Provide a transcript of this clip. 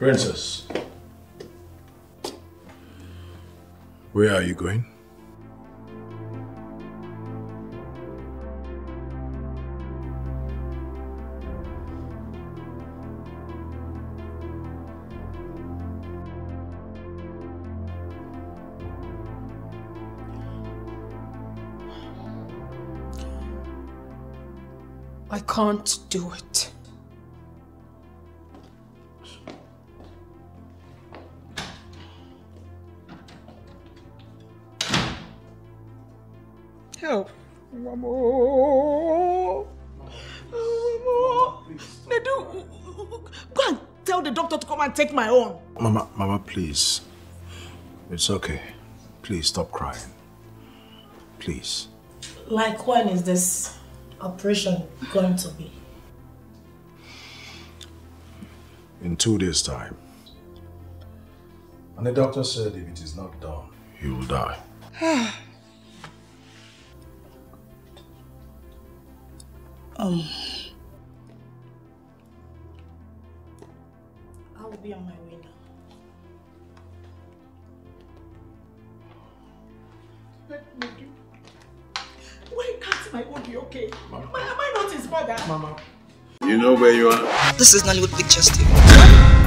Princess. Where are you going? I can't do it. Help. Mamo. Mamo. Nedu, go and tell the doctor to come and take my own. Mama, please. It's okay. Please stop crying. Please. Like when is this operation going to be? In 2 days' time. And the doctor said if it is not done, you will die. I will be on my way now. Let me do. Why can't my own be okay? Mama. Am I not his mother? Mama. You know where you are? This is Nollywood Pictures TV.